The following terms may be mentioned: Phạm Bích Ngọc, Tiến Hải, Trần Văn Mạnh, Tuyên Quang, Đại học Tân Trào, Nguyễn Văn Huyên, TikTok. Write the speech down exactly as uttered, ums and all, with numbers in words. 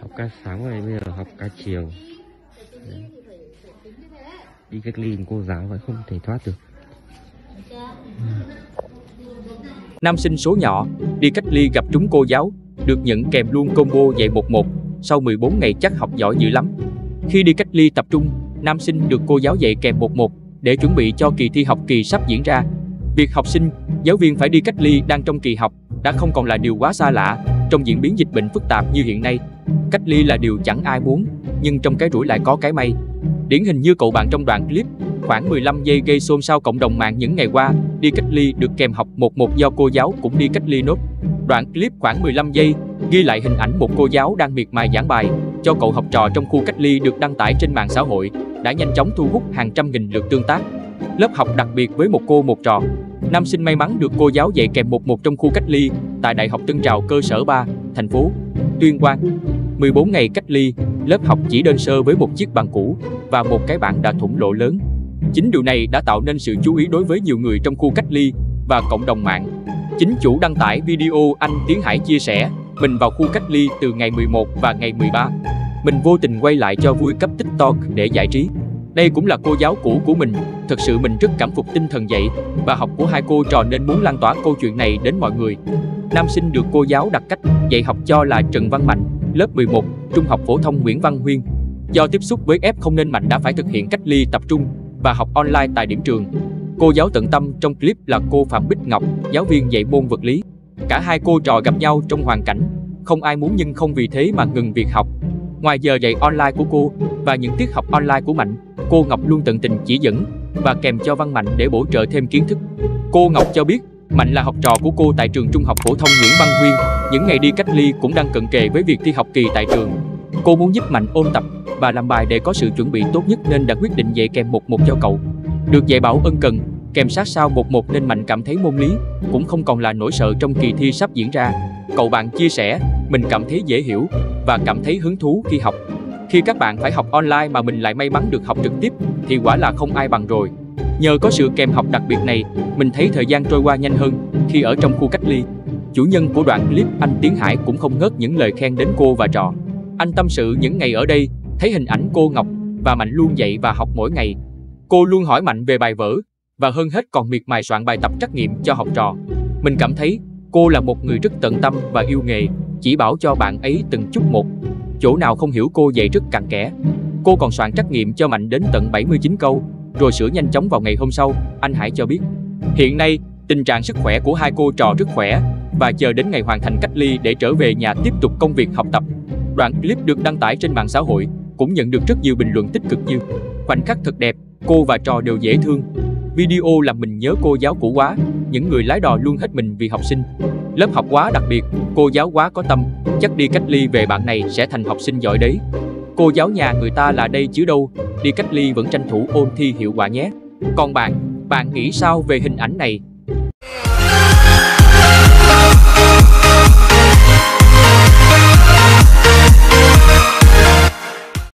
Học ca sáng này bây giờ học ca chiều. Đấy. Đi cách ly cô giáo phải không thể thoát được. Nam sinh số nhỏ đi cách ly gặp trúng cô giáo, được nhận kèm luôn combo dạy một một. Sau mười bốn ngày chắc học giỏi dữ lắm. Khi đi cách ly tập trung, nam sinh được cô giáo dạy kèm một một để chuẩn bị cho kỳ thi học kỳ sắp diễn ra. Việc học sinh, giáo viên phải đi cách ly đang trong kỳ học đã không còn là điều quá xa lạ trong diễn biến dịch bệnh phức tạp như hiện nay. Cách ly là điều chẳng ai muốn, nhưng trong cái rủi lại có cái may. Điển hình như cậu bạn trong đoạn clip, khoảng mười lăm giây gây xôn xao cộng đồng mạng những ngày qua, đi cách ly được kèm học một một do cô giáo cũng đi cách ly nốt. Đoạn clip khoảng mười lăm giây ghi lại hình ảnh một cô giáo đang miệt mài giảng bài cho cậu học trò trong khu cách ly được đăng tải trên mạng xã hội, đã nhanh chóng thu hút hàng trăm nghìn lượt tương tác. Lớp học đặc biệt với một cô một trò. Nam sinh may mắn được cô giáo dạy kèm một một trong khu cách ly tại Đại học Tân Trào cơ sở ba, thành phố Tuyên Quang. mười bốn ngày cách ly, lớp học chỉ đơn sơ với một chiếc bàn cũ và một cái bảng đã thủng lỗ lớn. Chính điều này đã tạo nên sự chú ý đối với nhiều người trong khu cách ly và cộng đồng mạng. Chính chủ đăng tải video anh Tiến Hải chia sẻ mình vào khu cách ly từ ngày mười một và ngày mười ba. Mình vô tình quay lại cho vui cấp TikTok để giải trí. Đây cũng là cô giáo cũ của mình, thật sự mình rất cảm phục tinh thần dạy và học của hai cô trò nên muốn lan tỏa câu chuyện này đến mọi người. Nam sinh được cô giáo đặt cách dạy học cho là Trần Văn Mạnh, lớp mười một, Trung học phổ thông Nguyễn Văn Huyên. Do tiếp xúc với ép không nên Mạnh đã phải thực hiện cách ly tập trung và học online tại điểm trường. Cô giáo tận tâm trong clip là cô Phạm Bích Ngọc, giáo viên dạy môn vật lý. Cả hai cô trò gặp nhau trong hoàn cảnh không ai muốn nhưng không vì thế mà ngừng việc học. Ngoài giờ dạy online của cô và những tiết học online của Mạnh, cô Ngọc luôn tận tình chỉ dẫn và kèm cho Văn Mạnh để bổ trợ thêm kiến thức. Cô Ngọc cho biết Mạnh là học trò của cô tại trường Trung học phổ thông Nguyễn Văn Huyên. Những ngày đi cách ly cũng đang cận kề với việc thi học kỳ tại trường. Cô muốn giúp Mạnh ôn tập và làm bài để có sự chuẩn bị tốt nhất nên đã quyết định dạy kèm một một cho cậu. Được dạy bảo ân cần, kèm sát sao một một nên Mạnh cảm thấy môn lý cũng không còn là nỗi sợ trong kỳ thi sắp diễn ra. Cậu bạn chia sẻ, mình cảm thấy dễ hiểu và cảm thấy hứng thú khi học. Khi các bạn phải học online mà mình lại may mắn được học trực tiếp thì quả là không ai bằng rồi. Nhờ có sự kèm học đặc biệt này, mình thấy thời gian trôi qua nhanh hơn khi ở trong khu cách ly. Chủ nhân của đoạn clip anh Tiến Hải cũng không ngớt những lời khen đến cô và trò. Anh tâm sự những ngày ở đây, thấy hình ảnh cô Ngọc và Mạnh luôn dạy và học mỗi ngày. Cô luôn hỏi Mạnh về bài vở và hơn hết còn miệt mài soạn bài tập trắc nghiệm cho học trò. Mình cảm thấy cô là một người rất tận tâm và yêu nghề, chỉ bảo cho bạn ấy từng chút một. Chỗ nào không hiểu cô dạy rất cặn kẽ. Cô còn soạn trắc nghiệm cho Mạnh đến tận bảy mươi chín câu, rồi sửa nhanh chóng vào ngày hôm sau, anh Hải cho biết. Hiện nay, tình trạng sức khỏe của hai cô trò rất khỏe và chờ đến ngày hoàn thành cách ly để trở về nhà tiếp tục công việc học tập. Đoạn clip được đăng tải trên mạng xã hội cũng nhận được rất nhiều bình luận tích cực như khoảnh khắc thật đẹp, cô và trò đều dễ thương. Video làm mình nhớ cô giáo cũ quá, những người lái đò luôn hết mình vì học sinh. Lớp học quá đặc biệt, cô giáo quá có tâm, chắc đi cách ly về bạn này sẽ thành học sinh giỏi đấy. Cô giáo nhà người ta là đây chứ đâu, đi cách ly vẫn tranh thủ ôn thi hiệu quả nhé. Còn bạn, bạn nghĩ sao về hình ảnh này?